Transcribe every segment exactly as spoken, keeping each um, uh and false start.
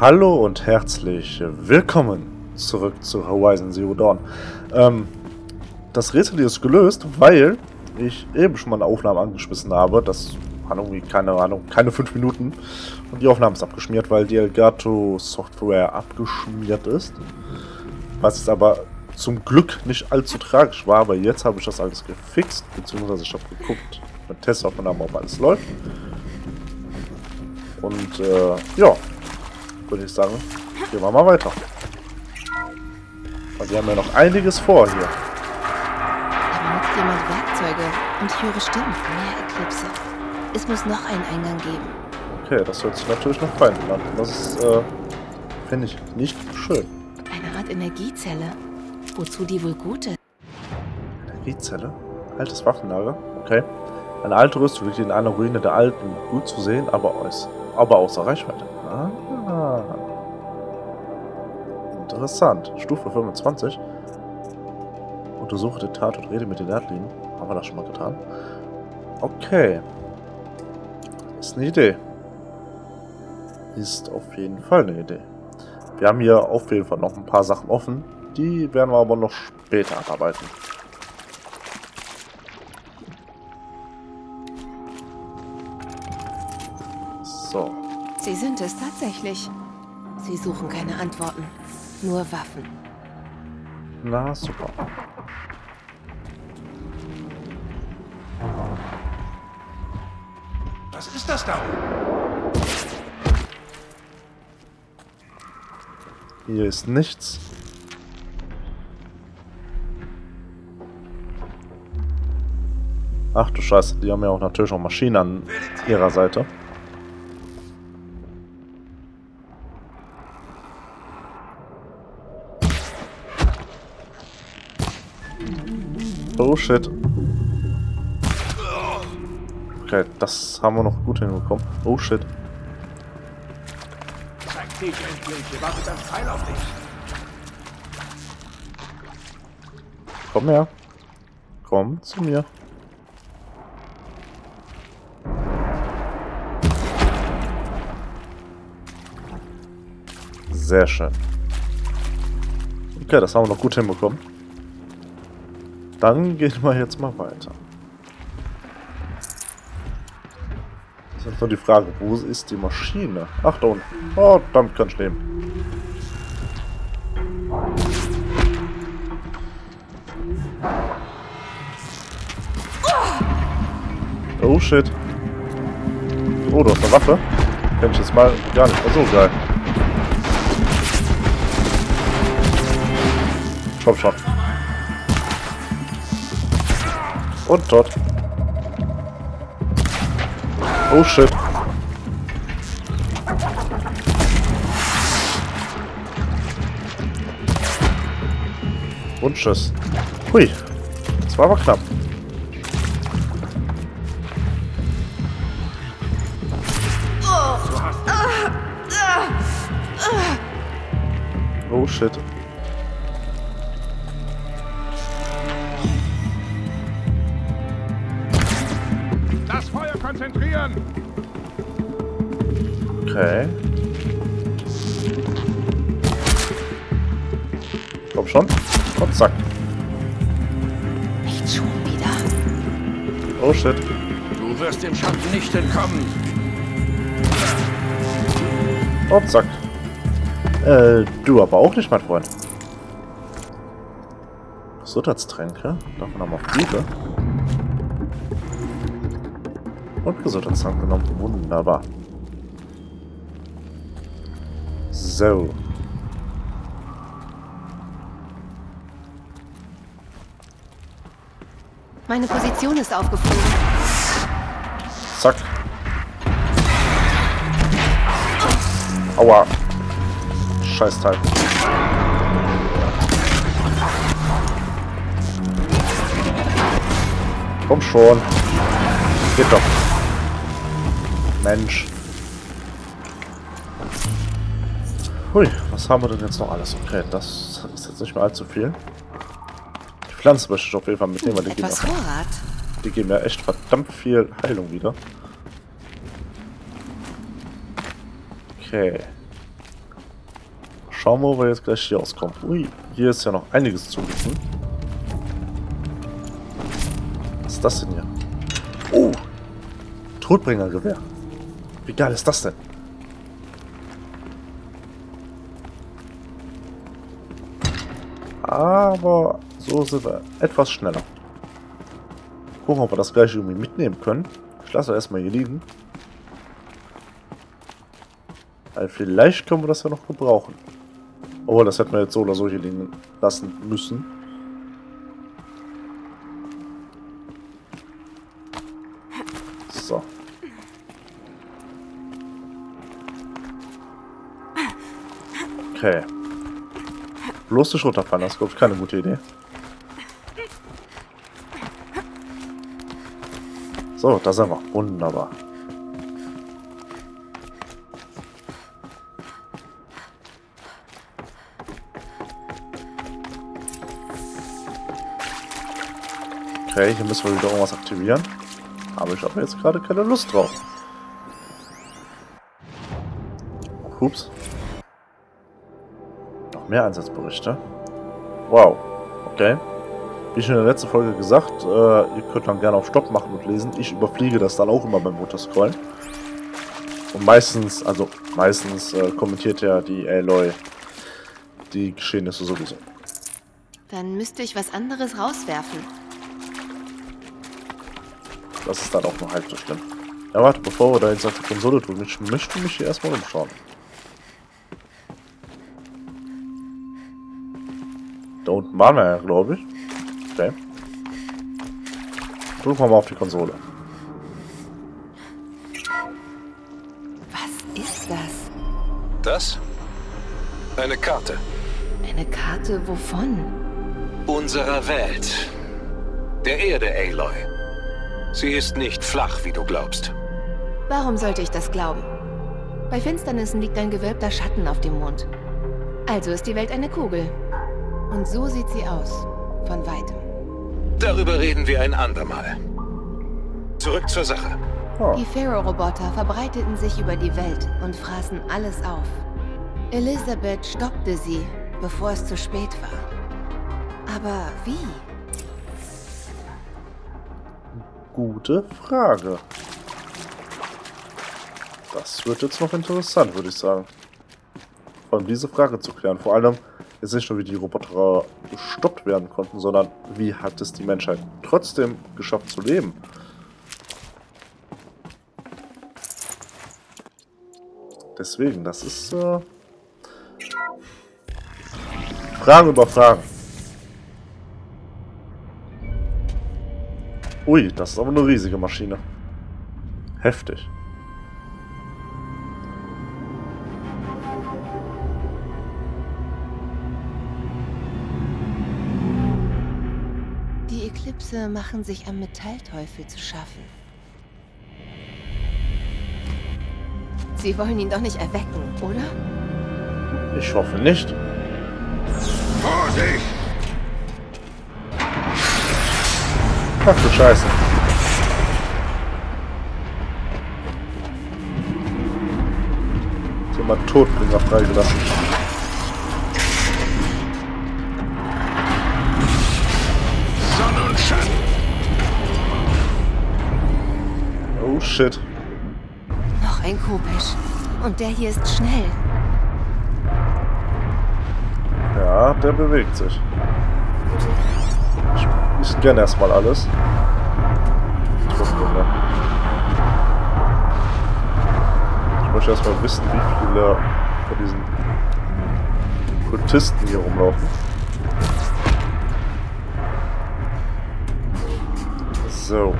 Hallo und herzlich willkommen zurück zu Horizon Zero Dawn. Ähm, das Rätsel hier ist gelöst, weil ich eben schon mal eine Aufnahme angeschmissen habe. Das waren irgendwie, keine Ahnung, keine fünf Minuten. Und die Aufnahme ist abgeschmiert, weil die Elgato Software abgeschmiert ist. Was jetzt aber zum Glück nicht allzu tragisch war, aber jetzt habe ich das alles gefixt, beziehungsweise ich habe geguckt mit Testaufnahmen, ob alles läuft. Und äh, ja, würde ich sagen, gehen wir mal weiter. Also wir haben ja noch einiges vor hier. Hier nutzt jemand Werkzeuge und ich höre Stimmen. Mehr Eklipse. Es muss noch einen Eingang geben. Okay, das hört sich natürlich noch fein an. Das ist, äh, finde ich nicht schön. Eine Art Energiezelle. Wozu die wohl gut ist? Energiezelle? Altes Waffenlager? Okay. Eine alte Rüstung liegt in einer Ruine der Alten. Gut zu sehen, aber, aus, aber außer Reichweite. Ah. Interessant. Stufe fünfundzwanzig. Untersuche den Tatort, rede mit den Erdlingen. Haben wir das schon mal getan? Okay. Ist eine Idee. Ist auf jeden Fall eine Idee. Wir haben hier auf jeden Fall noch ein paar Sachen offen. Die werden wir aber noch später abarbeiten. So. Sie sind es tatsächlich. Sie suchen keine Antworten. Nur Waffen. Na, super. Was ist das da? Hier ist nichts. Ach du Scheiße, die haben ja auch natürlich auch Maschinen an ihrer Seite. Oh shit. Okay, das haben wir noch gut hinbekommen. Oh shit. Zeig dich endlich, wir warten am Pfeil auf dich. Komm her. Komm zu mir. Sehr schön. Okay, das haben wir noch gut hinbekommen. Dann gehen wir jetzt mal weiter. Das ist jetzt nur die Frage, wo ist die Maschine? Ach, da unten. Oh, damit kann ich leben. Oh shit. Oh, du hast eine Waffe. Kenn ich jetzt mal gar nicht. Oh, so geil. Komm schon. Und tot. Oh shit. Und tschüss. Hui. Das war aber knapp. Oh shit. Okay. Komm schon. Komm, zack. Nicht schon wieder. Oh shit. Du wirst dem Schatten nicht entkommen. Und zack. Äh, du aber auch nicht, mein Freund. Gesundheitstränke. Davon haben wir viele. Und Gesundheitstrank genommen. Wunderbar. So. Meine Position ist aufgeflogen. Zack. Aua. Scheiß Teil. Komm schon. Geht doch. Mensch. Hui, was haben wir denn jetzt noch alles? Okay, das ist jetzt nicht mehr allzu viel. Die Pflanze möchte ich auf jeden Fall mitnehmen, weil die geben, ja, die geben ja echt verdammt viel Heilung wieder. Okay. Schauen wir, ob wir jetzt gleich hier rauskommen. Ui, hier ist ja noch einiges zu wissen. Was ist das denn hier? Oh! Todbringergewehr. Wie geil ist das denn? Aber so sind wir etwas schneller. Gucken, ob wir das gleich irgendwie mitnehmen können. Ich lasse erstmal hier liegen. Weil vielleicht können wir das ja noch gebrauchen. Oh, das hätten wir jetzt so oder so hier liegen lassen müssen. So. Okay. Bloß nicht runterfallen, das ist, glaube ich, keine gute Idee. So, da sind wir. Wunderbar. Okay, hier müssen wir wieder irgendwas aktivieren. Aber ich habe jetzt gerade keine Lust drauf. Ups. Noch mehr Einsatzberichte. Wow. Okay. Wie schon in der letzten Folge gesagt, äh, ihr könnt dann gerne auf Stopp machen und lesen. Ich überfliege das dann auch immer beim Motorscrollen. Und meistens, also meistens äh, kommentiert ja die Aloy die Geschehnisse sowieso. Dann müsste ich was anderes rauswerfen. Das ist dann auch nur halb so schlimm. Ja, warte, bevor wir da jetzt auf die Konsole drücken, ich möchte mich hier erstmal umschauen. Da unten waren wir ja, glaube ich. Okay. Drücken wir mal auf die Konsole. Was ist das? Das? Eine Karte. Eine Karte wovon? Unserer Welt. Der Erde, Aloy. Sie ist nicht flach, wie du glaubst. Warum sollte ich das glauben? Bei Finsternissen liegt ein gewölbter Schatten auf dem Mond. Also ist die Welt eine Kugel. Und so sieht sie aus. Von weitem. Darüber reden wir ein andermal. Zurück zur Sache. Oh. Die Pharaoh-Roboter verbreiteten sich über die Welt und fraßen alles auf. Elizabeth stoppte sie, bevor es zu spät war. Aber wie? Gute Frage. Das wird jetzt noch interessant, würde ich sagen. Um diese Frage zu klären. Vor allem ist nicht nur, wie die Roboter gestoppt werden konnten, sondern wie hat es die Menschheit trotzdem geschafft zu leben? Deswegen, das ist äh Frage über Fragen. Ui, das ist aber eine riesige Maschine. Heftig. Die Eklipse machen sich am Metallteufel zu schaffen. Sie wollen ihn doch nicht erwecken, oder? Ich hoffe nicht. Vorsicht! Ach du Scheiße. So, mal Todbringer freigelassen. Sonne und Schatten. Oh shit. Noch ein Kopisch. Und der hier ist schnell. Ja, der bewegt sich. Ich scanne erstmal alles. Ich muss gucken, ne? Ich möchte erstmal wissen, wie viele von diesen Kultisten hier rumlaufen. So.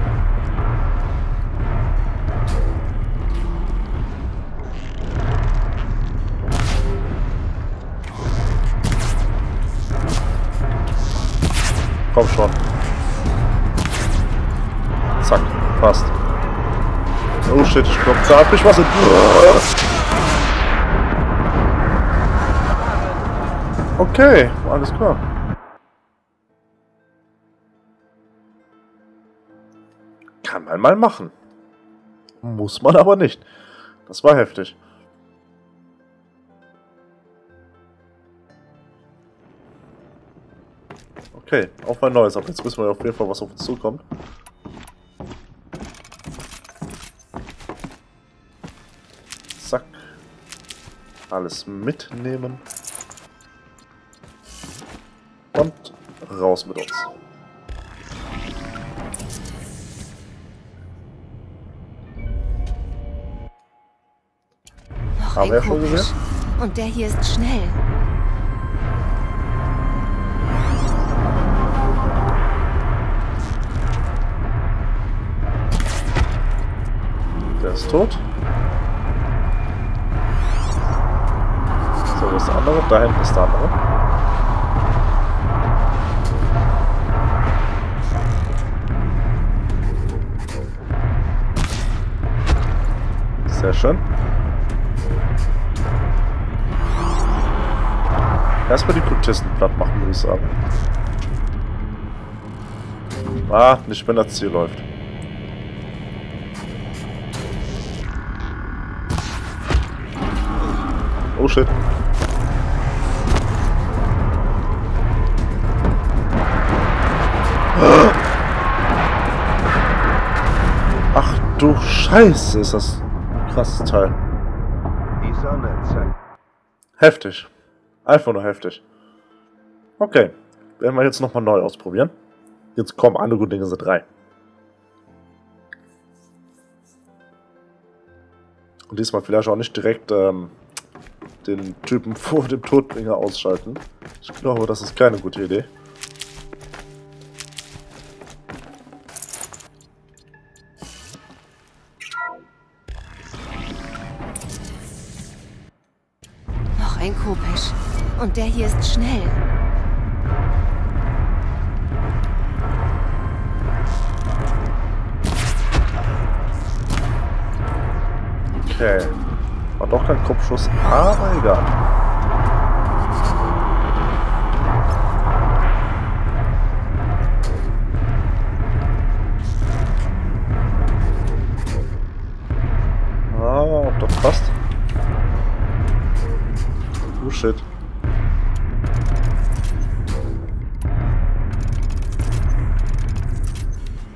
Komm schon. Zack, passt. Oh shit, ich glaube, da hat mich was in... Okay, alles klar. Kann man mal machen. Muss man aber nicht. Das war heftig. Okay, auf ein neues. Aber jetzt wissen wir auf jeden Fall, was auf uns zukommt. Zack. Alles mitnehmen. Und raus mit uns. Haben wir ja schon gesehen. Und der hier ist schnell. Der ist tot. So, wo ist der andere? Da hinten ist der andere. Sehr schön. Erstmal die Kultisten platt machen, würde ich sagen. Ah, nicht wenn das Ziel läuft. Oh shit. Ach du Scheiße, ist das ein krasses Teil. Heftig. Einfach nur heftig. Okay, werden wir jetzt nochmal neu ausprobieren. Jetzt kommen alle guten Dinge sind rein. Und diesmal vielleicht auch nicht direkt ähm, den Typen vor dem Todbringer ausschalten. Ich glaube, das ist keine gute Idee. Noch ein Kopisch. Und der hier ist schnell. Okay. War doch kein Kopfschuss, aber egal. Ah, ob das passt? Oh shit.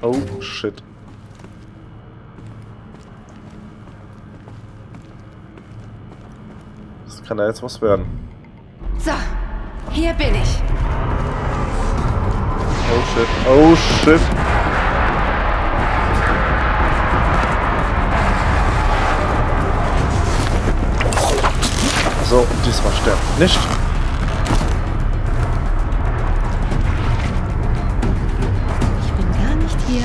Oh shit. Das kann ja jetzt was werden. So, hier bin ich. Oh shit, oh shit. So, diesmal sterbt nicht. Ich bin gar nicht hier.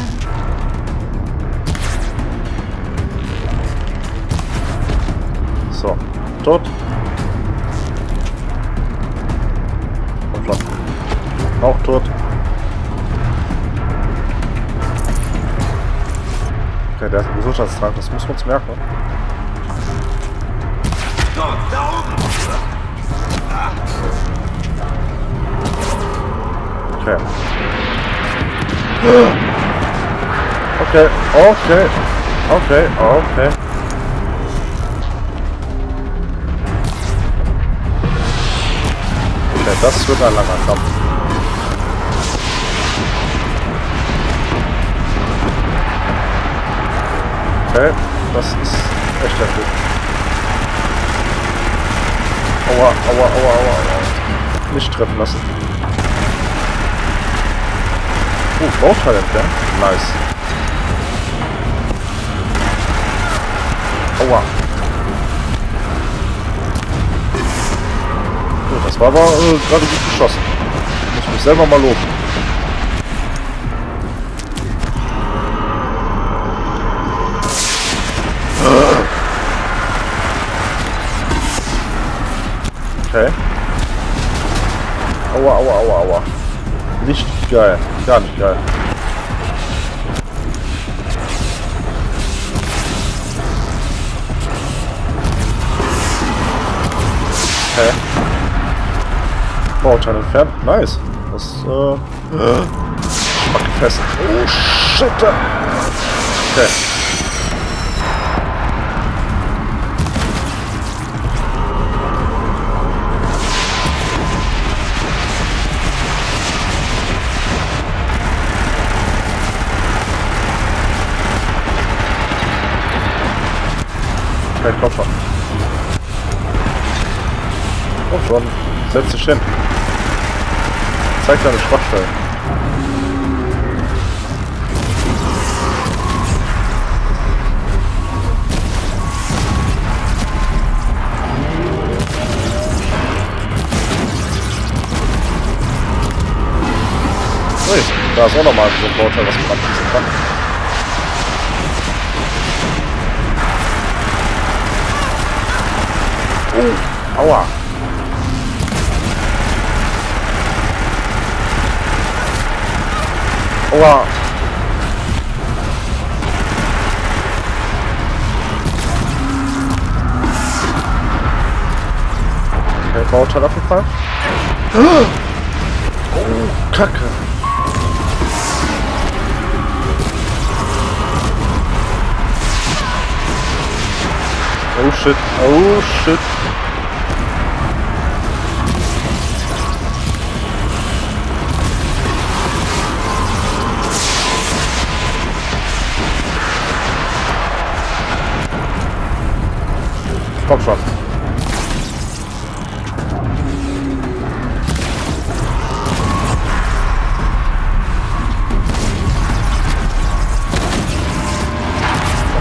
So, tot. Und platt. Auch tot. Okay, der ist ein Gesundheitstrank, das muss man uns merken. Da oben! Okay. Okay, okay, okay, okay. Okay, das wird ein langer Kampf. Okay, das ist echt heftig. Aua, aua, aua, aua, aua. Nicht treffen lassen. Oh, Bauteil entfernt. Nice. Aua. So, das war aber äh, gerade gut geschossen. Ich muss mich selber mal loben. Okay. Aua, aua, aua, aua. Nicht geil. Gar nicht geil. Okay. Bauteil entfernt. Nice. Das, äh... äh. fest. Oh, shit. Okay. schnell klopfen. Oh schon, setz dich hin. Zeig deine Schwachstellen. Ui, da ist auch nochmal so ein Vorteil, was man abschließen kann. Oh, aua. Aua. Okay, Bauteil abgefallen. Oh, Kacke. Oh shit, oh shit. Komm schon.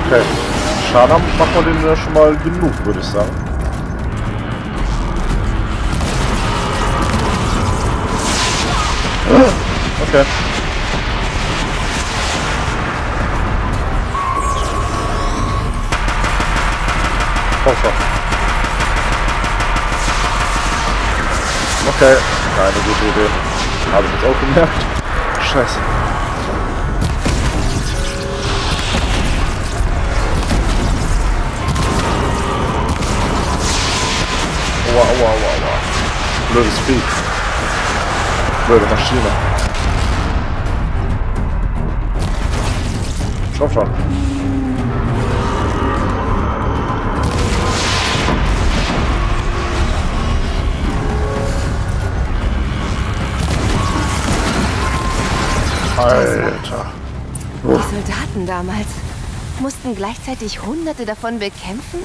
Okay. Schaden macht man den ja schon mal genug, würde ich sagen. Okay. Komm schon. Okay. Keine gute Idee. Habe ich jetzt auch gemerkt. Scheiße. Aua, aua, aua, aua. Blödes Vieh. Blöde Maschine. Schau schon. Alter. Die Soldaten damals mussten gleichzeitig Hunderte davon bekämpfen